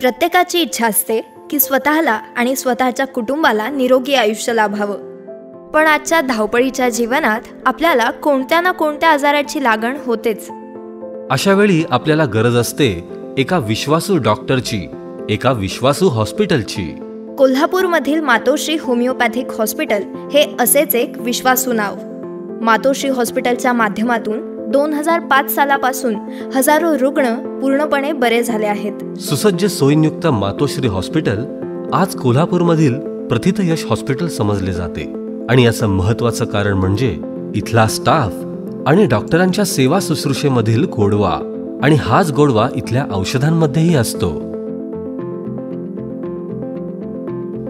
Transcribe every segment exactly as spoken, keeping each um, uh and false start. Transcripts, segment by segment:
प्रत्येकाची इच्छा असते की स्वतःला आणि स्वतःच्या कुटुंबाला निरोगी आयुष्य लाभावं, पण आजच्या धावपळीच्या जीवनात आपल्याला कोणत्या ना कोणत्या आजाराची लागण होतेच। अशा वेळी आपल्याला गरज असते एका विश्वासू डॉक्टरची, एका विश्वासू हॉस्पिटलची। कोल्हापूरमधील मातोश्री होमियोपॅथिक हॉस्पिटल हे असेच एक विश्वासू नाव। मातोश्री हॉस्पिटलच्या माध्यमातून दोन हजार पाच सालापासून हजारो रुग्ण पूर्णपणे बरे झाले आहेत। सुसज्ज सोयींयुक्त मातोश्री हॉस्पिटल आज कोल्हापूरमधील प्रतिथयश हॉस्पिटल समजले जाते आणि याचं महत्त्वाचं कारण म्हणजे इथला स्टाफ आणि डॉक्टरांच्या सेवा शुश्रूषेमधील गोडवा, आणि हाच गोडवा इथल्या औषधांमध्येही असतो।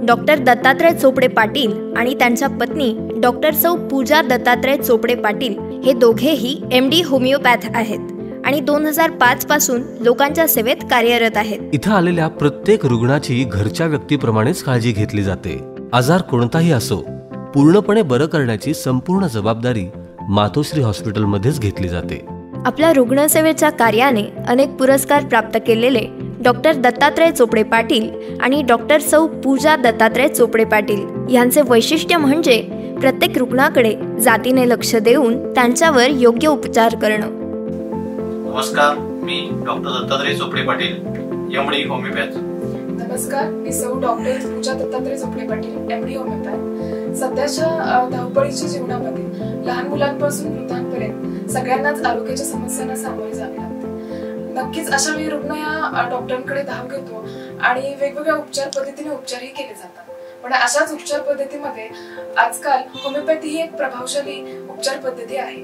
डॉक्टर दत्तात्रय चोपडे पाटील आणि त्यांच्या पत्नी डॉक्टर सौ पूजा दत्तात्रय चोपडे पाटील हे दोघेही एम डी होमिओपॅथ आहेत आणि दोन हजार पाच पासून लोकांच्या सेवेत कार्यरत आहेत। इथं आलेल्या प्रत्येक रुग्णाची घरच्या व्यक्तीप्रमाणेच काळजी घेतली जाते। आजार कोणताही असो, पूर्णपणे बरं करण्याची संपूर्ण जबाबदारी मातोश्री हॉस्पिटलमध्येच घेतली जाते। आपल्या रुग्णसेवेच्या कार्याने अनेक पुरस्कार प्राप्त केलेले डॉक्टर दत्तात्रय चोपडे पाटील आणि डॉक्टर सौ पूजा दत्तात्रय चोपडे पाटील यांचे वैशिष्ट्य म्हणजे प्रत्येक रुग्णाकडे जातीने लक्ष देऊन त्यांच्यावर योग्य उपचार करणं। नमस्कार, मी doctor Dattatray Chopde Patil, MD homeopath. नमस्कार, मी सौ doctor Pooja Dattatray Chopde Patil, MD homeopath. सध्याच्या धावपळीच्या जीवनामध्ये लहान मुलांपासून वृद्धांपर्यंत सगळ्यांनाच आरोग्याच्या समस्यांना सामोरे जावे लागते। नक्कीच अशा वेळी रुग्ण या डॉक्टरांकडे धाव घेतो आणि वेगवेगळ्या उपचार पद्धतीने उपचारही केले जातात, पण अशाच उपचार पद्धतीमध्ये आजकाल होमिओपॅथी ही एक प्रभावशाली उपचार पद्धती आहे।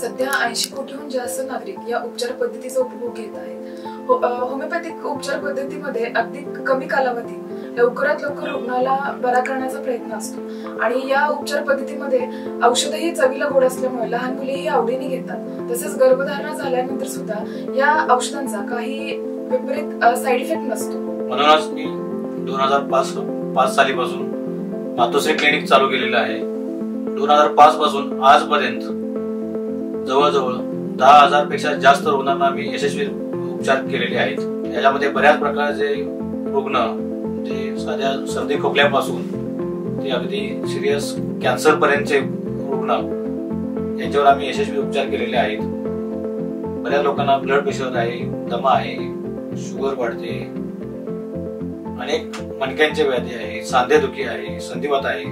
सध्या ऐंशी कोटीहून जास्त नागरिक या उपचार पद्धतीचा उपभोग घेत आहेत। होमिओपॅथिक उपचार पद्धतीमध्ये अगदी कमी कालावधीत लवकरात लवकर रुग्णाला बरा करण्याचा प्रयत्न असतो आणि या उपचार पद्धतीमध्ये औषधही चवीला गोड असल्यामुळे लहान मुलेही आवडीने घेतात। तसेच गर्भधारणा झाल्यानंतर सुद्धा या औषधांचा काही विपरीत साईड इफेक्ट नसतो। म्हणूनच मी दोन हजार पाच पाच सालीपासून मातोश्री क्लिनिक चालू केलेलं आहे। दोन हजार पाच पासून आजपर्यंत जवळजवळ दहा हजार पेक्षा जास्त रुग्णांना मी यशस्वी उपचार केलेले आहेत। याच्यामध्ये बऱ्याच प्रकारचे रुग्ण जे साध्या सर्दी खोकल्यापासून ते अगदी सिरियस कॅन्सर पर्यंतचे रुग्ण यांच्यावर आम्ही यशस्वी उपचार केलेले आहेत। बऱ्याच लोकांना ब्लड प्रेशर आहे, दमा आहे, शुगर वाढते, अनेक मणक्यांचे व्याधी आहे, सांधेदुखी आहे, संधिवात आहे,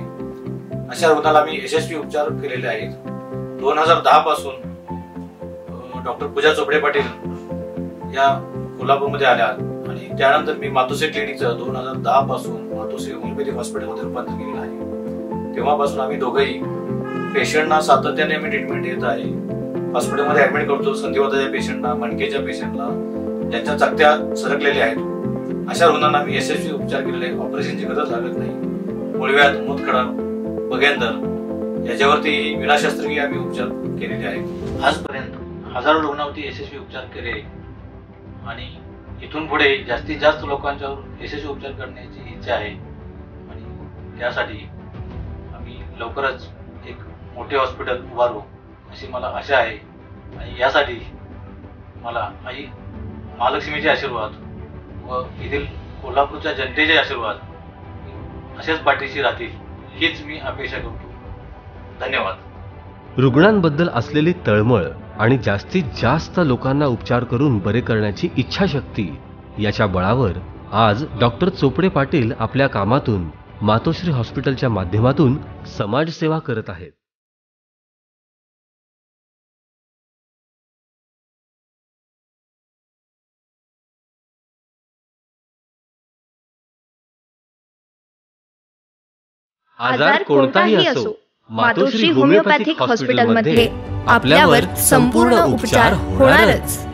अशा रुग्णाला आम्ही यशस्वी उपचार केलेले आहेत। दोन हजार दहा पासून डॉक्टर पूजा चोपडे पाटील या कोल्हापूरमध्ये आल्या आणि त्यानंतर मी मातोश्री क्लिनिकचं दोन हजार दहा पासून मातोश्री होमिओपॅथिक हॉस्पिटलमध्ये रूपांतर केलेलं आहे। तेव्हापासून आम्ही दोघंही पेशंटना सातत्याने आम्ही ट्रीटमेंट देत आहे। हॉस्पिटलमध्ये ॲडमिट करतो संधिवाताच्या पेशंटना, मणकेच्या पेशंटला, ज्यांच्या चकत्या सरकलेल्या आहेत अशा रुग्णांना आम्ही यशस्वी उपचार केलेले आहेत। ऑपरेशनची गरज लागत नाही। मुळव्याध, मूतखडा, बगेंदर याच्यावरती विनाशस्त्रक्रिया आम्ही उपचार केलेले आहेत। आजपर्यंत हजारो रुग्णांवरती यशस्वी उपचार केले आणि इथून पुढे जास्तीत जास्त लोकांच्यावर यशस्वी उपचार करण्याची इच्छा आहे आणि त्यासाठी आम्ही लवकरच एक मोठे हॉस्पिटल उभारू अशी मला आशा आहे आणि यासाठी मला आई महालक्ष्मीचे आशीर्वाद व येथील कोल्हापूरच्या जनतेचे आशीर्वाद असेच पाठीशी राहतील हीच मी अपेक्षा करतो। धन्यवाद। रुग्णांबद्दल असलेली तळमळ आणि जास्तीत जास्त लोकांना उपचार करून बरे करण्याची इच्छाशक्ती याच्या बळावर आज डॉक्टर चोपडे पाटील आपल्या कामातून मातोश्री हॉस्पिटलच्या माध्यमातून समाजसेवा करत आहेत। आजार कोणताही असो, मातोश्री होमिओपॅथिक हॉस्पिटलमध्ये आपल्यावर संपूर्ण उपचार होणारच।